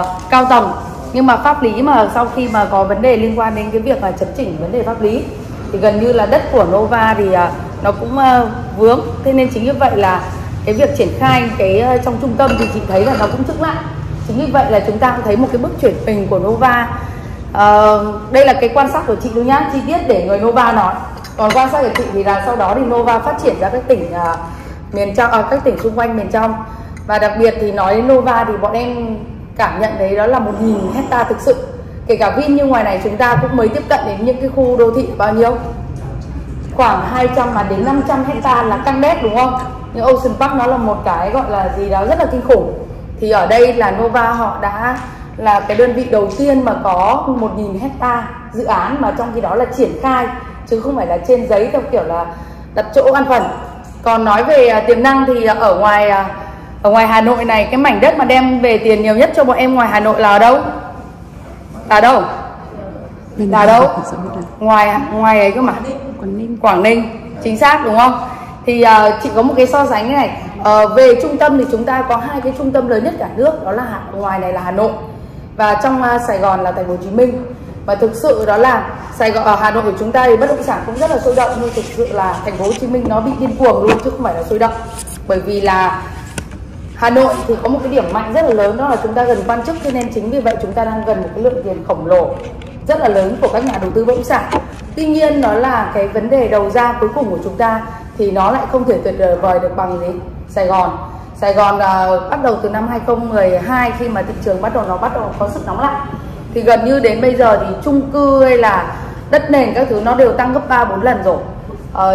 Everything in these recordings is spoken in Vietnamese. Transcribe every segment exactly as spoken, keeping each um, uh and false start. Uh, cao tầng, nhưng mà pháp lý mà sau khi mà có vấn đề liên quan đến cái việc là chấn chỉnh vấn đề pháp lý thì gần như là đất của Nova thì uh, nó cũng uh, vướng. Thế nên chính như vậy là cái việc triển khai cái uh, trong trung tâm thì chị thấy là nó cũng chững lại. Chính như vậy là chúng ta cũng thấy một cái bước chuyển mình của Nova. uh, Đây là cái quan sát của chị luôn nhá, chi tiết để người Nova nói. Còn quan sát của chị thì là sau đó thì Nova phát triển ra các tỉnh uh, miền trong, uh, các tỉnh xung quanh miền trong. Và đặc biệt thì nói đến Nova thì bọn em cảm nhận đấy đó là một nghìn hecta thực sự. Kể cả Vin như ngoài này chúng ta cũng mới tiếp cận đến những cái khu đô thị bao nhiêu? Khoảng hai trăm mà đến năm trăm hecta là căng đét, đúng không? Nhưng Ocean Park nó là một cái gọi là gì đó rất là kinh khủng. Thì ở đây là Nova họ đã là cái đơn vị đầu tiên mà có một nghìn hecta dự án mà trong khi đó là triển khai, chứ không phải là trên giấy theo kiểu là đặt chỗ ăn phần. Còn nói về tiềm năng thì ở ngoài Ở ngoài Hà Nội này, cái mảnh đất mà đem về tiền nhiều nhất cho bọn em ngoài Hà Nội là ở đâu? Là đâu? Là đâu? Ngoài ngoài ấy cơ mà. Quảng Ninh. Quảng Ninh, chính xác đúng không? Thì uh, chị có một cái so sánh này. Uh, về trung tâm thì chúng ta có hai cái trung tâm lớn nhất cả nước, đó là ngoài này là Hà Nội và trong uh, Sài Gòn là Thành phố Hồ Chí Minh. Và thực sự đó là Sài Gòn, ở Hà Nội của chúng ta thì bất động sản cũng rất là sôi động, nhưng thực sự là Thành phố Hồ Chí Minh nó bị điên cuồng luôn chứ không phải là sôi động. Bởi vì là Hà Nội thì có một cái điểm mạnh rất là lớn, đó là chúng ta gần quan chức, cho nên chính vì vậy chúng ta đang gần một cái lượng tiền khổng lồ rất là lớn của các nhà đầu tư bất động sản. Tuy nhiên đó là cái vấn đề đầu ra cuối cùng của chúng ta thì nó lại không thể tuyệt vời được bằng gì Sài Gòn. Sài Gòn uh, bắt đầu từ năm hai không một hai khi mà thị trường bắt đầu nó bắt đầu có sức nóng lại thì gần như đến bây giờ thì chung cư hay là đất nền các thứ nó đều tăng gấp ba bốn lần rồi.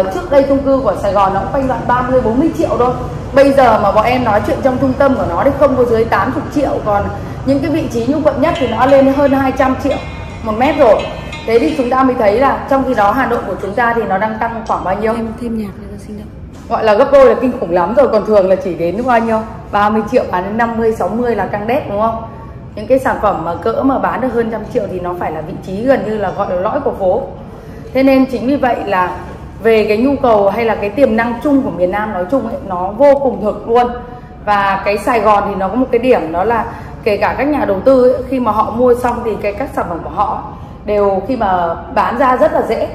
Uh, trước đây chung cư của Sài Gòn nó cũng quanh đoạn ba mươi bốn mươi triệu thôi. Bây giờ mà bọn em nói chuyện trong trung tâm của nó thì không có dưới tám mươi triệu, còn những cái vị trí như quận nhất thì nó lên hơn hai trăm triệu một mét rồi. Thế thì chúng ta mới thấy là trong khi đó Hà Nội của chúng ta thì nó đang tăng khoảng bao nhiêu? Thêm, thêm nhạc nữa xin lỗi. Gọi là gấp đôi là kinh khủng lắm rồi, còn thường là chỉ đến bao nhiêu? ba mươi triệu bán đến năm mươi sáu mươi là căng đét, đúng không? Những cái sản phẩm mà cỡ mà bán được hơn trăm triệu thì nó phải là vị trí gần như là gọi là lõi của phố. Thế nên chính vì vậy là về cái nhu cầu hay là cái tiềm năng chung của miền Nam nói chung ấy, nó vô cùng thực luôn. Và cái Sài Gòn thì nó có một cái điểm đó là kể cả các nhà đầu tư ấy, khi mà họ mua xong thì cái các sản phẩm của họ đều khi mà bán ra rất là dễ.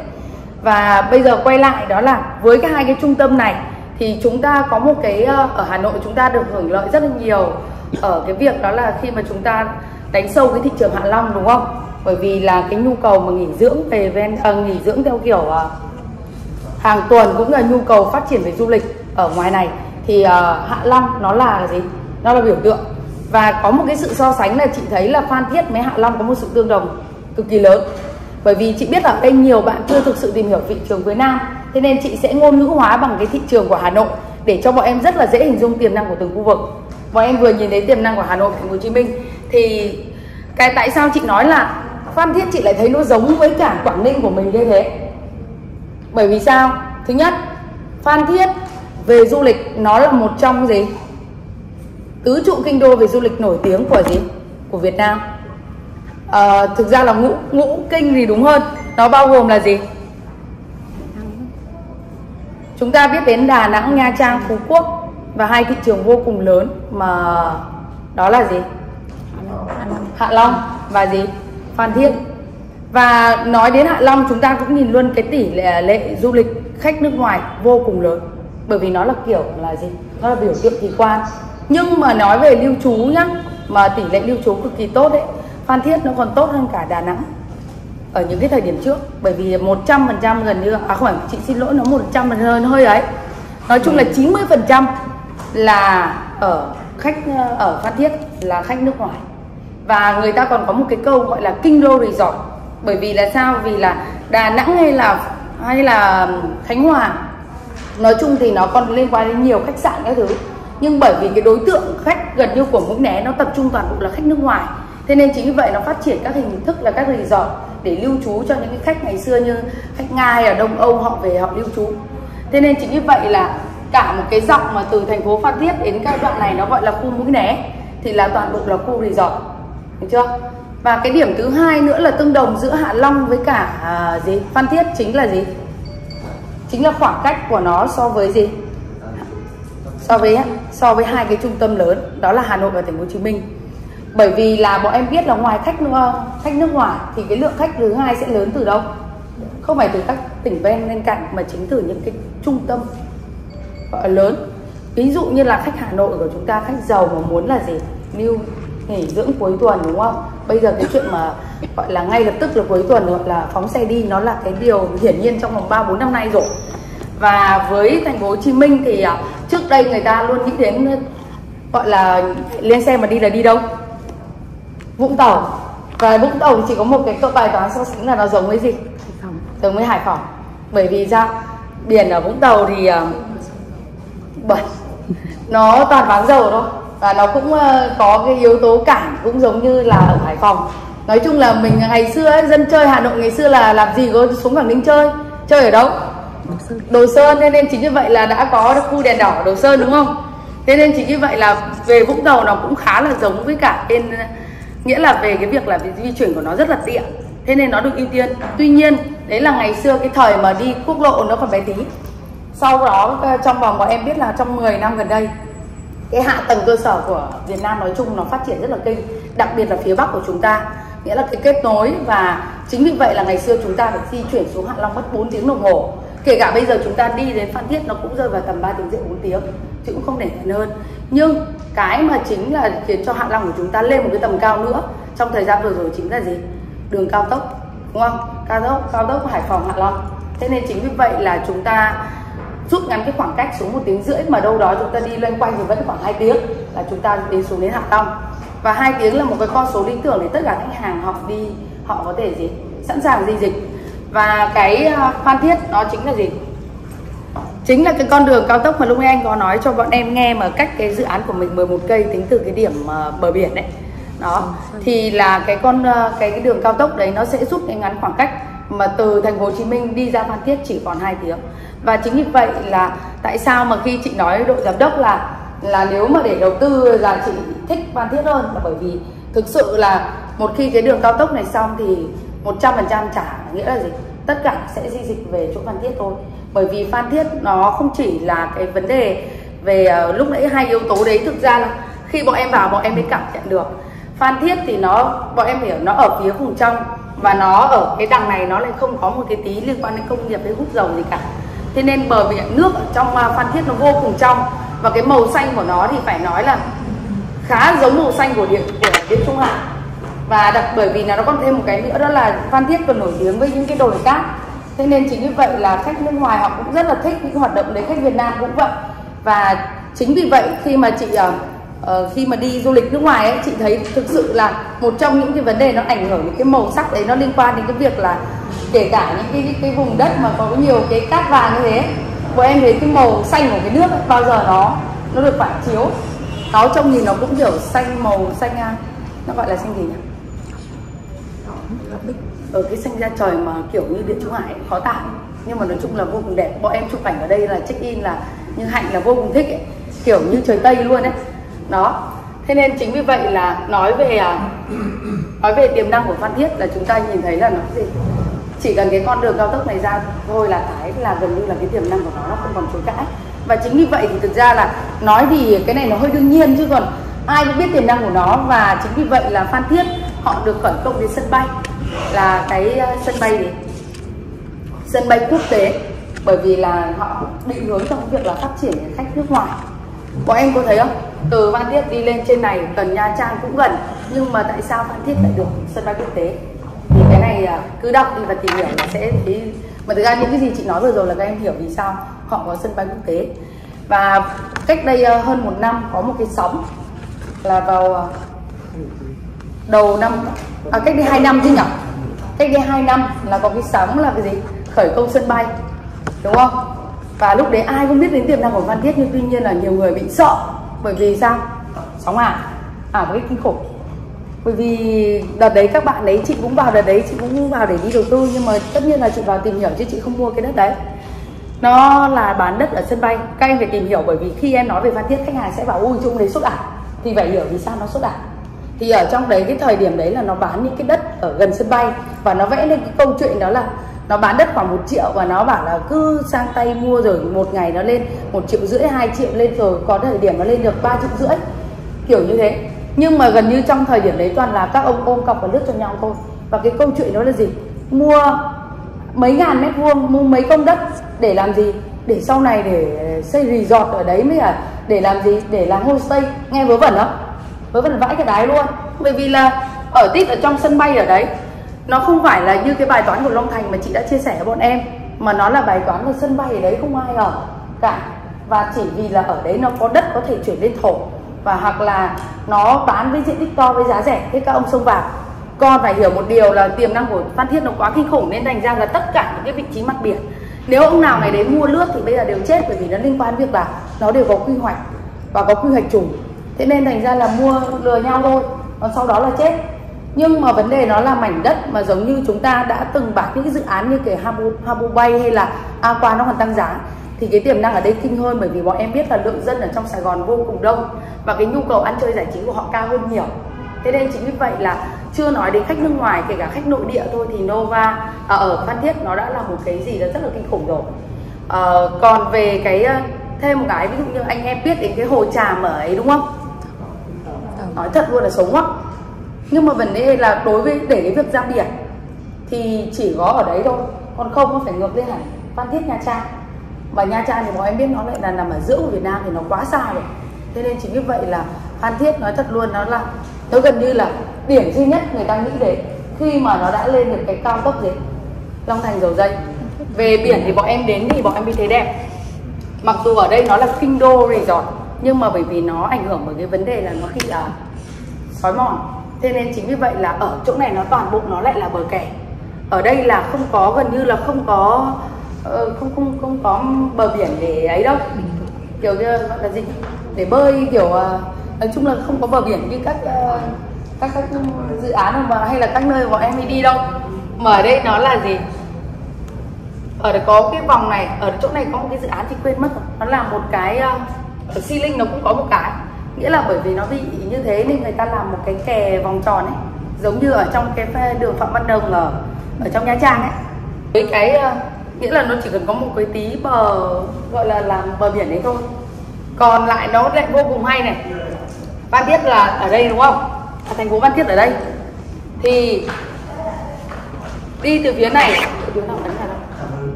Và bây giờ quay lại đó là với cái hai cái trung tâm này thì chúng ta có một cái, ở Hà Nội chúng ta được hưởng lợi rất là nhiều ở cái việc đó là khi mà chúng ta đánh sâu cái thị trường Hạ Long, đúng không? Bởi vì là cái nhu cầu mà nghỉ dưỡng về ven à, nghỉ dưỡng theo kiểu hàng tuần cũng là nhu cầu phát triển về du lịch ở ngoài này thì uh, Hạ Long nó là gì? Nó là biểu tượng. Và có một cái sự so sánh là chị thấy là Phan Thiết với Hạ Long có một sự tương đồng cực kỳ lớn. Bởi vì chị biết là đây nhiều bạn chưa thực sự tìm hiểu thị trường phía Nam, thế nên chị sẽ ngôn ngữ hóa bằng cái thị trường của Hà Nội để cho bọn em rất là dễ hình dung tiềm năng của từng khu vực. Bọn em vừa nhìn thấy tiềm năng của Hà Nội, Thành phố Hồ Chí Minh thì cái tại sao chị nói là Phan Thiết chị lại thấy nó giống với cả Quảng Ninh của mình như thế? Bởi vì sao? Thứ nhất, Phan Thiết về du lịch nó là một trong gì? Tứ trụ kinh đô về du lịch nổi tiếng của gì? Của Việt Nam. À, thực ra là ngũ, ngũ kinh thì đúng hơn. Nó bao gồm là gì? Chúng ta biết đến Đà Nẵng, Nha Trang, Phú Quốc và hai thị trường vô cùng lớn mà đó là gì? Hạ Long và gì? Phan Thiết. Và nói đến Hạ Long chúng ta cũng nhìn luôn cái tỷ lệ, lệ du lịch khách nước ngoài vô cùng lớn. Bởi vì nó là kiểu là gì? Nó là biểu tượng kỳ quan. Nhưng mà nói về lưu trú nhá, mà tỷ lệ lưu trú cực kỳ tốt đấy, Phan Thiết nó còn tốt hơn cả Đà Nẵng ở những cái thời điểm trước. Bởi vì một trăm phần trăm gần như, à không phải, chị xin lỗi, nó một trăm phần trăm hơn hơi ấy. Nói chung là chín mươi phần trăm là ở khách ở Phan Thiết là khách nước ngoài. Và người ta còn có một cái câu gọi là kinh đô resort. Bởi vì là sao? Vì là Đà Nẵng hay là hay là Khánh Hòa nói chung thì nó còn liên quan đến nhiều khách sạn các thứ, nhưng bởi vì cái đối tượng khách gần như của Mũi Né nó tập trung toàn bộ là khách nước ngoài, thế nên chính vì vậy nó phát triển các hình thức là các resort để lưu trú cho những cái khách ngày xưa như khách Nga hay là Đông Âu họ về họ lưu trú. Thế nên chính vì vậy là cả một cái dọc mà từ thành phố Phan Thiết đến các đoạn này nó gọi là khu Mũi Né thì là toàn bộ là khu resort, được chưa? Và cái điểm thứ hai nữa là tương đồng giữa Hạ Long với cả à, gì? Phan Thiết chính là gì? Chính là khoảng cách của nó so với gì? So với so với hai cái trung tâm lớn đó là Hà Nội và Thành phố Hồ Chí Minh. Bởi vì là bọn em biết là ngoài khách khách nước ngoài thì cái lượng khách thứ hai sẽ lớn từ đâu? Không phải từ các tỉnh ven bên cạnh mà chính từ những cái trung tâm lớn. Ví dụ như là khách Hà Nội của chúng ta, khách giàu mà muốn là gì? Lưu nghỉ dưỡng cuối tuần, đúng không? Bây giờ cái chuyện mà gọi là ngay lập tức là cuối tuần gọi là phóng xe đi, nó là cái điều hiển nhiên trong vòng ba bốn năm nay rồi. Và với thành phố Hồ Chí Minh thì trước đây người ta luôn nghĩ đến gọi là lên xe mà đi là đi đâu? Vũng Tàu. Và Vũng Tàu chỉ có một cái câu bài toán so sánh là nó giống với gì? Giống với Hải Phòng. Bởi vì ra biển ở Vũng Tàu thì bẩn, nó toàn váng dầu thôi. Và nó cũng có cái yếu tố cảng cũng giống như là ở Hải Phòng. Nói chung là mình ngày xưa ấy, dân chơi Hà Nội ngày xưa là làm gì có xuống Quảng Ninh chơi. Chơi ở đâu? Đồ Sơn. Thế nên chính như vậy là đã có khu đèn đỏ Đồ Sơn, đúng không? Thế nên chính như vậy là về Vũng Tàu nó cũng khá là giống với cả bên, nghĩa là về cái việc là di chuyển của nó rất là tiện. Thế nên nó được ưu tiên. Tuy nhiên, đấy là ngày xưa cái thời mà đi quốc lộ nó còn bé tí. Sau đó trong vòng bọn em biết là trong mười năm gần đây, cái hạ tầng cơ sở của Việt Nam nói chung nó phát triển rất là kinh, đặc biệt là phía Bắc của chúng ta, nghĩa là cái kết nối. Và chính vì vậy là ngày xưa chúng ta phải di chuyển xuống Hạ Long mất bốn tiếng đồng hồ. Kể cả bây giờ chúng ta đi đến Phan Thiết nó cũng rơi vào tầm ba tiếng rưỡi bốn tiếng, chứ cũng không để gần hơn. Nhưng cái mà chính là khiến cho Hạ Long của chúng ta lên một cái tầm cao nữa trong thời gian vừa rồi chính là gì? Đường cao tốc, đúng không? Cao tốc, cao tốc Hải Phòng, Hạ Long. Thế nên chính vì vậy là chúng ta rút ngắn cái khoảng cách xuống một tiếng rưỡi mà đâu đó chúng ta đi loanh quanh thì vẫn khoảng hai tiếng là chúng ta đi xuống đến Hạ Long. Và hai tiếng là một cái con số lý tưởng để tất cả khách hàng họ đi, họ có thể gì? Sẵn sàng di dịch. Và cái Phan Thiết đó chính là gì? Chính là cái con đường cao tốc mà lúc nãy anh có nói cho bọn em nghe mà cách cái dự án của mình mười một cây tính từ cái điểm bờ biển đấy. Đó, thì là cái con cái, cái đường cao tốc đấy nó sẽ giúp cái ngắn khoảng cách mà từ thành phố Hồ Chí Minh đi ra Phan Thiết chỉ còn hai tiếng. Và chính vì vậy là tại sao mà khi chị nói đội giám đốc là là nếu mà để đầu tư là chị thích Phan Thiết hơn, là bởi vì thực sự là một khi cái đường cao tốc này xong thì một trăm phần trăm trả nghĩa là gì? Tất cả sẽ di dịch về chỗ Phan Thiết thôi. Bởi vì Phan Thiết nó không chỉ là cái vấn đề về lúc nãy hai yếu tố đấy, thực ra là khi bọn em vào bọn em mới cảm nhận được. Phan Thiết thì nó, bọn em hiểu nó ở phía vùng trong và nó ở cái đằng này nó lại không có một cái tí liên quan đến công nghiệp với hút dầu gì cả. Thế nên bờ biển nước ở trong Phan Thiết nó vô cùng trong và cái màu xanh của nó thì phải nói là khá giống màu xanh của điện của Địa Trung Hải. Và đặc bởi vì là nó còn thêm một cái nữa đó là Phan Thiết còn nổi tiếng với những cái đồi cát. Thế nên chính như vậy là khách nước ngoài họ cũng rất là thích những hoạt động đấy, khách Việt Nam cũng vậy. Và chính vì vậy khi mà chị Uh, khi mà đi du lịch nước ngoài ấy, chị thấy thực sự là một trong những cái vấn đề nó ảnh hưởng đến cái màu sắc đấy, nó liên quan đến cái việc là kể cả những cái, cái, cái vùng đất mà có nhiều cái cát vàng như thế, bọn em thấy cái màu xanh của cái nước ấy, bao giờ nó nó được phản chiếu nó trông nhìn nó cũng kiểu xanh, màu xanh, nó gọi là xanh gì nhỉ, ở cái xanh da trời mà kiểu như Địa Trung Hải ấy, khó tả, nhưng mà nói chung là vô cùng đẹp. Bọn em chụp ảnh ở đây là check in là nhưng Hạnh là vô cùng thích ấy, kiểu như trời Tây luôn đấy. Đó, thế nên chính vì vậy là nói về nói về tiềm năng của Phan Thiết là chúng ta nhìn thấy là nó gì, chỉ cần cái con đường cao tốc này ra thôi là cái là gần như là cái tiềm năng của nó nó không còn chối cãi. Và chính vì vậy thì thực ra là nói thì cái này nó hơi đương nhiên chứ còn ai cũng biết tiềm năng của nó. Và chính vì vậy là Phan Thiết họ được khởi công đến sân bay là cái sân bay gì? Sân bay quốc tế, bởi vì là họ định hướng trong việc là phát triển khách nước ngoài. Bọn em có thấy không? Từ Phan Thiết đi lên trên này gần Nha Trang cũng gần, nhưng mà tại sao Phan Thiết lại được sân bay quốc tế? Thì cái này cứ đọc đi và tìm hiểu là sẽ thấy. Mà thực ra những cái gì chị nói vừa rồi là các em hiểu vì sao họ có sân bay quốc tế. Và cách đây hơn một năm có một cái sóng là vào đầu năm, à, cách đây hai năm chứ nhỉ? Cách đây hai năm là có cái sóng là cái gì? Khởi công sân bay, đúng không? Và lúc đấy ai cũng biết đến tiềm năng của Phan Thiết, nhưng tuy nhiên là nhiều người bị sợ. Bởi vì sao? Sóng ảo, ảo một cái kinh khủng. Bởi vì đợt đấy các bạn đấy, chị cũng vào đợt đấy, chị cũng vào để đi đầu tư, nhưng mà tất nhiên là chị vào tìm hiểu chứ chị không mua cái đất đấy. Nó là bán đất ở sân bay. Các em phải tìm hiểu, bởi vì khi em nói về Phan Thiết khách hàng sẽ bảo ui chung đấy sốt ảo, thì phải hiểu vì sao nó sốt ảo. Thì ở trong đấy cái thời điểm đấy là nó bán những cái đất ở gần sân bay và nó vẽ lên cái câu chuyện đó là nó bán đất khoảng một triệu và nó bảo là cứ sang tay mua rồi một ngày nó lên một triệu rưỡi, hai triệu lên, rồi có thời điểm nó lên được ba triệu rưỡi, kiểu như thế. Nhưng mà gần như trong thời điểm đấy toàn là các ông ôm cọc và lướt cho nhau thôi. Và cái câu chuyện đó là gì? Mua mấy ngàn mét vuông, mua mấy công đất để làm gì? Để sau này để xây resort ở đấy mới à? Để làm gì? Để làm homestay. Nghe vớ vẩn lắm, vớ vẩn vãi cái đái luôn. Bởi vì là ở tít ở trong sân bay ở đấy, nó không phải là như cái bài toán của Long Thành mà chị đã chia sẻ với bọn em, mà nó là bài toán của sân bay ở đấy không ai ở cả. Và chỉ vì là ở đấy nó có đất có thể chuyển lên thổ, và hoặc là nó bán với diện tích to với giá rẻ, thế các ông xông vào. Con phải hiểu một điều là tiềm năng của Phan Thiết nó quá kinh khủng, nên thành ra là tất cả những cái vị trí mặt biển, nếu ông nào ngày đấy mua lướt thì bây giờ đều chết, bởi vì nó liên quan việc là nó đều có quy hoạch và có quy hoạch trùng. Thế nên thành ra là mua lừa nhau thôi, còn sau đó là chết. Nhưng mà vấn đề nó là mảnh đất mà giống như chúng ta đã từng bán những cái dự án như kể Habu Bay hay là Aqua, nó còn tăng giá, thì cái tiềm năng ở đây kinh hơn. Bởi vì bọn em biết là lượng dân ở trong Sài Gòn vô cùng đông, và cái nhu cầu ăn chơi giải trí của họ cao hơn nhiều. Thế nên chính vì vậy là chưa nói đến khách nước ngoài, kể cả khách nội địa thôi, thì Nova à, ở Phan Thiết nó đã là một cái gì đó rất là kinh khủng rồi. À, còn về cái thêm một cái, ví dụ như anh em biết đến cái Hồ Tràm ở ấy đúng không? Nói thật luôn là sống quá. Nhưng mà vấn đề là đối với để cái việc ra biển thì chỉ có ở đấy thôi, còn không nó phải ngược lên hẳn Phan Thiết, Nha Trang. Và Nha Trang thì bọn em biết nó lại là nằm ở giữa của Việt Nam thì nó quá xa rồi. Thế nên chính vì vậy là Phan Thiết nói thật luôn, nó là nó gần như là điểm duy nhất người ta nghĩ đến khi mà nó đã lên được cái cao tốc gì Long Thành Dầu Dây. Về biển thì bọn em đến thì bọn em đi thấy đẹp, mặc dù ở đây nó là kinh đô resort, nhưng mà bởi vì nó ảnh hưởng bởi cái vấn đề là nó khi à, xói mòn. Thế nên chính vì vậy là ở chỗ này nó toàn bộ nó lại là bờ kè. Ở đây là không có, gần như là không có không không không có bờ biển để ấy đâu, kiểu như là gì để bơi, kiểu nói chung là không có bờ biển như các các các dự án mà hay là các nơi bọn em đi đâu. Mà ở đây nó là gì, ở đây có cái vòng này, ở chỗ này có một cái dự án thì quên mất rồi, nó là một cái ở Xi Linh nó cũng có một cái, nghĩa là bởi vì nó bị như thế nên người ta làm một cái kè vòng tròn ấy, giống như ở trong cái đường Phạm Văn Đồng ở ở trong Nha Trang ấy. Với cái nghĩa là nó chỉ cần có một cái tí bờ gọi là làm bờ biển đấy thôi, còn lại nó lại vô cùng hay này. Phan Thiết là ở đây đúng không, ở thành phố Phan Thiết ở đây thì đi từ phía này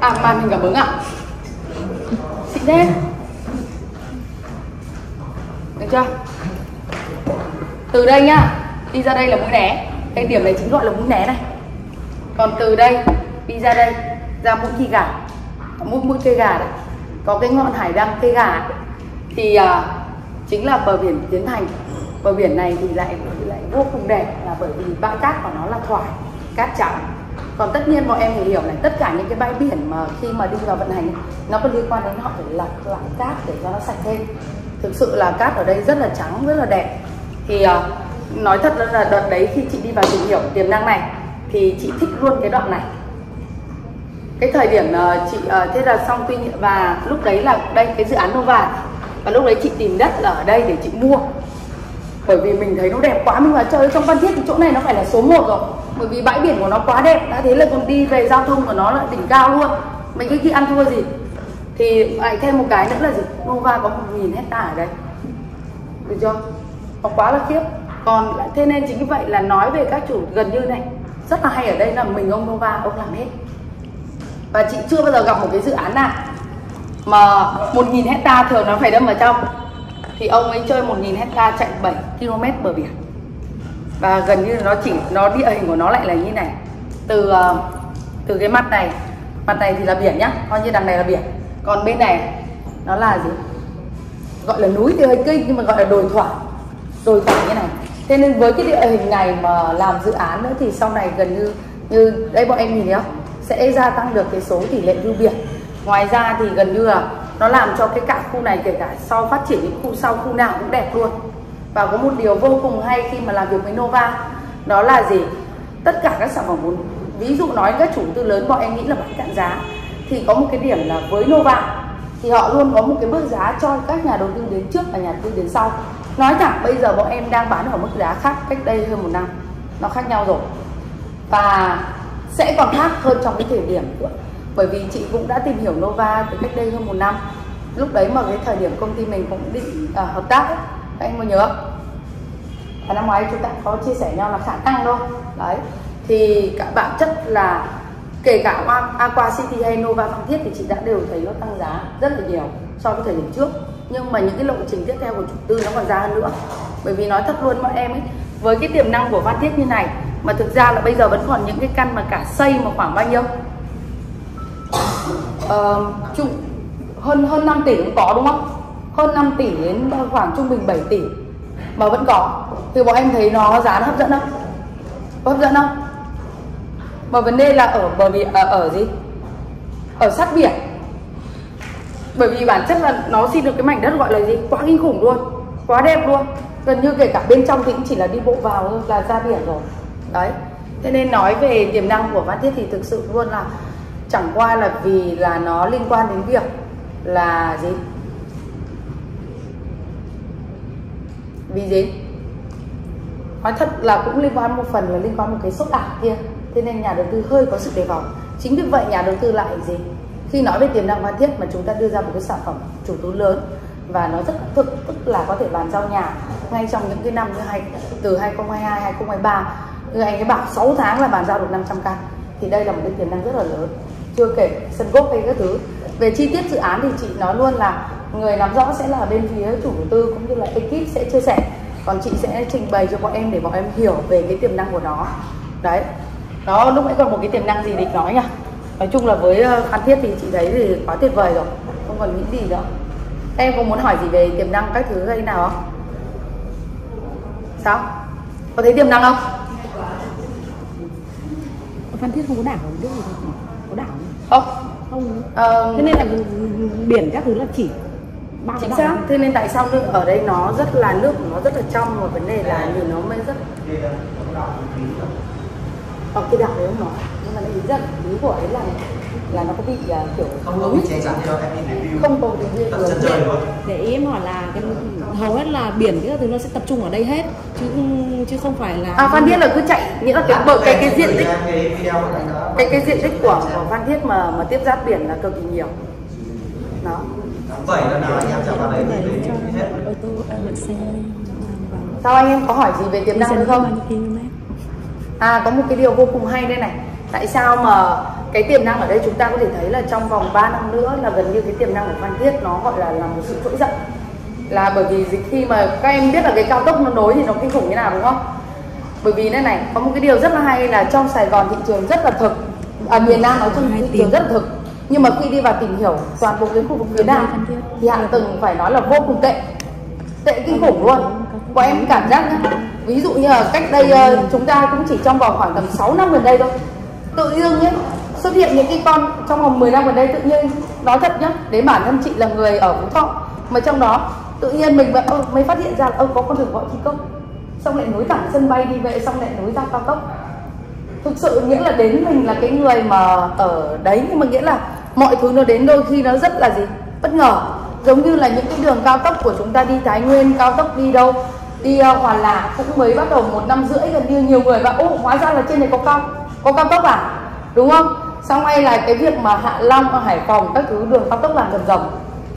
à, màn hình cảm ứng ạ, xịn thế được chưa. Từ đây nhá, đi ra đây là Mũi Né, cái điểm này chính gọi là Mũi Né này. Còn từ đây đi ra đây ra Mũi Kỳ Gà, mũi mũi cây gà đấy, có cái ngọn hải đăng cây gà ấy. Thì uh, chính là bờ biển Tiến Thành. Bờ biển này thì lại lại vô cùng đẹp, là bởi vì bãi cát của nó là thoải, cát trắng. Còn tất nhiên bọn em phải hiểu này, tất cả những cái bãi biển mà khi mà đi vào vận hành nó có liên quan đến họ phải lọc lại cát để cho nó sạch thêm. Thực sự là cát ở đây rất là trắng, rất là đẹp. Thì uh, nói thật là đợt đấy khi chị đi vào tìm hiểu tiềm năng này thì chị thích luôn cái đoạn này. Cái thời điểm uh, chị uh, thế là xong, tuy nhiên và lúc đấy là đây cái dự án Nova, và lúc đấy chị tìm đất là ở đây để chị mua, bởi vì mình thấy nó đẹp quá. Mình mà chơi trong Phan Thiết thì chỗ này nó phải là số một rồi, bởi vì bãi biển của nó quá đẹp, đã thế là còn đi về giao thông của nó là đỉnh cao luôn. Mình cái khi ăn thua gì. Thì lại thêm một cái nữa là gì, Nova có một nghìn hectare ở đây, được chưa, nó quá là khiếp. Còn thế nên chính vậy là nói về các chủ gần như này rất là hay ở đây, là mình ông Nova ông làm hết. Và chị chưa bao giờ gặp một cái dự án nào mà một nghìn hectare, thường nó phải đâm vào trong, thì ông ấy chơi một nghìn hectare chạy bảy ki lô mét bờ biển. Và gần như nó chỉ nó địa hình của nó lại là như này, từ từ cái mặt này mặt này thì là biển nhá, coi như đằng này là biển, còn bên này nó là gì, gọi là núi thì hơi kinh nhưng mà gọi là đồi thoải, đồi thoải như này. Thế nên với cái địa hình này mà làm dự án nữa thì sau này gần như như đây bọn em nhìn thấy không, sẽ gia tăng được cái số tỷ lệ view biển. Ngoài ra thì gần như là nó làm cho cái cả khu này, kể cả sau phát triển những khu sau, khu nào cũng đẹp luôn. Và có một điều vô cùng hay khi mà làm việc với Nova, đó là gì, tất cả các sản phẩm vốn, ví dụ nói các chủ tư lớn bọn em nghĩ là bán cạn giá, thì có một cái điểm là với Nova thì họ luôn có một cái mức giá cho các nhà đầu tư đến trước và nhà đầu tư đến sau. Nói thẳng bây giờ bọn em đang bán ở mức giá khác cách đây hơn một năm, nó khác nhau rồi và sẽ còn khác hơn trong cái thời điểm của, bởi vì chị cũng đã tìm hiểu Nova từ cách đây hơn một năm. Lúc đấy mà cái thời điểm công ty mình cũng định à, hợp tác ấy, các anh có nhớ không? và năm ngoái chúng ta có chia sẻ nhau là khả năng thôi đấy. Thì các bạn chất là kể cả Aqua City hay Nova Phan Thiết thì chị đã đều thấy nó tăng giá rất là nhiều so với thời điểm trước, nhưng mà những cái lộ trình tiếp theo của chủ tư nó còn ra hơn nữa. Bởi vì nói thật luôn bọn em ấy, với cái tiềm năng của Phan Thiết như này mà thực ra là bây giờ vẫn còn những cái căn mà cả xây mà khoảng bao nhiêu ờ, chung, hơn hơn năm tỷ cũng có đúng không? Hơn năm tỷ đến khoảng trung bình bảy tỷ mà vẫn có. Thì bọn em thấy nó giá nó hấp dẫn không? Hấp dẫn không? Mà vấn đề là ở bờ biển, ở, ở gì? Ở sát biển. Bởi vì bản chất là nó xin được cái mảnh đất gọi là gì? Quá kinh khủng luôn, quá đẹp luôn. Gần như kể cả bên trong thì cũng chỉ là đi bộ vào thôi là ra biển rồi. Đấy. Thế nên nói về tiềm năng của Phan Thiết thì thực sự luôn là chẳng qua là vì là nó liên quan đến việc là gì? Vì gì? Nói thật là cũng liên quan một phần là liên quan một cái sốt ảo kia. Thế nên nhà đầu tư hơi có sự đề phòng. Chính vì vậy nhà đầu tư lại gì? Khi nói về tiềm năng Phan Thiết mà chúng ta đưa ra một cái sản phẩm chủ tú lớn và nó rất thực, tức là có thể bàn giao nhà ngay trong những cái năm như hai, từ hai không hai hai, hai không hai ba, như anh ấy bảo sáu tháng là bàn giao được năm trăm căn. Thì đây là một cái tiềm năng rất là lớn. Chưa kể sân gốc hay các thứ. Về chi tiết dự án thì chị nói luôn là người nắm rõ sẽ là bên phía chủ đầu tư cũng như là ekip sẽ chia sẻ. Còn chị sẽ trình bày cho bọn em để bọn em hiểu về cái tiềm năng của nó. Đấy. Đó, lúc nãy còn một cái tiềm năng gì địch nói nhỉ? Nói chung là với Phan Thiết thì chị thấy thì quá tuyệt vời rồi, không còn nghĩ gì nữa. Em có muốn hỏi gì về tiềm năng các thứ hay nào không? Sao? Có thấy tiềm năng không? Phan Thiết không có đảo, biết gì không? Có đảo không? Không. Không. Ờ... Thế nên là biển các thứ là chỉ bao chính xác. Thế nên tại sao nước ở đây nó rất là nước nó rất là trong, và vấn đề là nhìn nó mới rất. Còn cái đảo đấy không nói, nhưng mà nó ý rằng ý của ấy là là nó có bị là kiểu không có bị che chắn cho em đi review, không có bị chân trời luôn. Để ý em hỏi là cái hầu hết là biển các thứ nó sẽ tập trung ở đây hết chứ chứ không phải là à Phan Thiết là cứ chạy, nghĩa là cái bờ cái cái diện tích cái cái diện tích của của Phan Thiết mà mà tiếp giáp biển là cực kỳ nhiều. Đó. Vậy là nó em chạm vào đấy thì hết. Sao anh em có hỏi gì về tiềm năng nữa không? À, có một cái điều vô cùng hay đây này. Tại sao mà cái tiềm năng ở đây chúng ta có thể thấy là trong vòng ba năm nữa là gần như cái tiềm năng của Phan Thiết nó gọi là là một sự trỗi dậy. Là bởi vì khi mà các em biết là cái cao tốc nó nối thì nó kinh khủng như nào đúng không? Bởi vì đây này, có một cái điều rất là hay là trong Sài Gòn thị trường rất là thực. À, miền Nam nói chung thị trường rất là thực. Nhưng mà khi đi vào tìm hiểu toàn bộ cái khu vực miền Nam thì hạ tầng phải nói là vô cùng tệ. Tệ kinh khủng luôn. Bọn em cảm giác nhá. Ví dụ như là cách đây chúng ta cũng chỉ trong vòng khoảng tầm sáu năm gần đây thôi. Tự nhiên nhé, xuất hiện những cái con trong vòng mười năm gần đây tự nhiên. Nói thật nhá, đến bản thân chị là người ở Phú Thọ, mà trong đó tự nhiên mình vẫn, ơ, mới phát hiện ra là ơ, có con đường gọi thi công. Xong lại nối thẳng sân bay đi về, xong lại nối ra cao tốc. Thực sự nghĩa là đến mình là cái người mà ở đấy, nhưng mà nghĩa là mọi thứ nó đến đôi khi nó rất là gì? Bất ngờ. Giống như là những cái đường cao tốc của chúng ta đi Thái Nguyên, cao tốc đi đâu? Đi uh, Hòa Lạc cũng mới bắt đầu một năm rưỡi gần như nhiều người bảo ô hóa ra là trên này có cao có cao tốc à, đúng không? Xong hay là cái việc mà Hạ Long ở Hải Phòng các thứ đường cao tốc làm rầm rầm,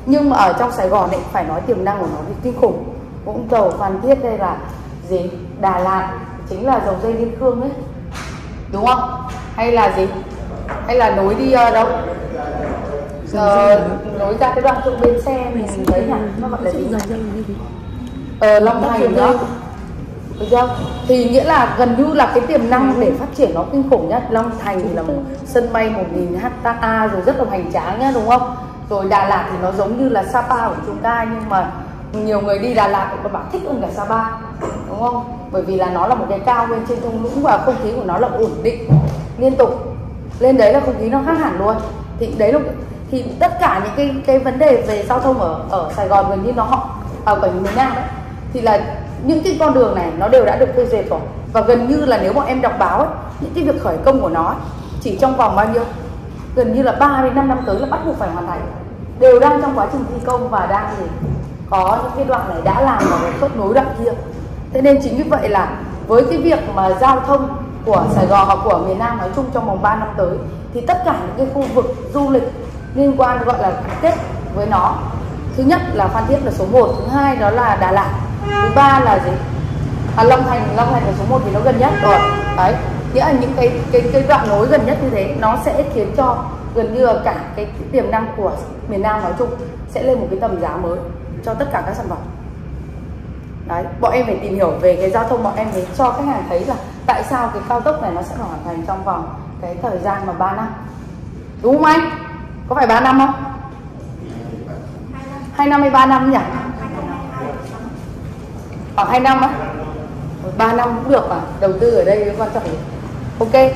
nhưng mà ở trong Sài Gòn ấy phải nói tiềm năng của nó thì kinh khủng. Vũng Tàu, Phan Thiết đây là gì? Đà Lạt chính là dòng dây Liên Khương ấy, đúng không? Hay là gì? Hay là nối đi uh, đâu? Ờ, nối ra cái đoạn chỗ bến xe mình thấy nhỉ? Nó gọi là gì? Ờ, Long Thành đó, được chưa? Thì nghĩa là gần như là cái tiềm năng để phát triển nó kinh khủng nhất. Long Thành thì là một sân bay một nghìn hecta rồi, rất là hoành tráng nhá, đúng không? Rồi Đà Lạt thì nó giống như là Sapa của chúng ta, nhưng mà nhiều người đi Đà Lạt cũng còn bảo thích hơn cả Sapa, đúng không? Bởi vì là nó là một cái cao nguyên trên thung lũng và không khí của nó là ổn định liên tục. Lên đấy là không khí nó khác hẳn luôn. Thì đấy là thì tất cả những cái cái vấn đề về giao thông ở ở Sài Gòn gần như nó họ ở cả miền Nam đấy. Thì là những cái con đường này nó đều đã được phê duyệt rồi. Và gần như là nếu bọn em đọc báo ấy, những cái việc khởi công của nó ấy, chỉ trong vòng bao nhiêu? Gần như là ba đến năm năm tới là bắt buộc phải hoàn thành. Đều đang trong quá trình thi công và đang thì có những cái đoạn này đã làm và kết nối đoạn kia. Thế nên chính vì vậy là với cái việc mà giao thông của Sài Gòn hoặc của miền Nam nói chung trong vòng ba năm tới thì tất cả những cái khu vực du lịch liên quan gọi là kết với nó. Thứ nhất là Phan Thiết là số một, thứ hai đó là Đà Lạt, thứ ba là gì? à, Long Thành Long Thành là số một thì nó gần nhất rồi đấy. Nghĩa là những cái cái cái đoạn nối gần nhất như thế nó sẽ khiến cho gần như cả cái tiềm năng của miền Nam nói chung sẽ lên một cái tầm giá mới cho tất cả các sản phẩm. Đấy, bọn em phải tìm hiểu về cái giao thông, bọn em phải cho khách hàng thấy là tại sao cái cao tốc này nó sẽ hoàn thành trong vòng cái thời gian mà ba năm. Đúng không anh? Có phải ba năm không? hai năm hay ba năm nhỉ? Khoảng hai năm á? ba năm cũng được à? Đầu tư ở đây quan trọng gì? Ok.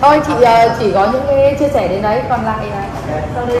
Thôi chị chỉ có những cái chia sẻ đến đấy, còn lại là...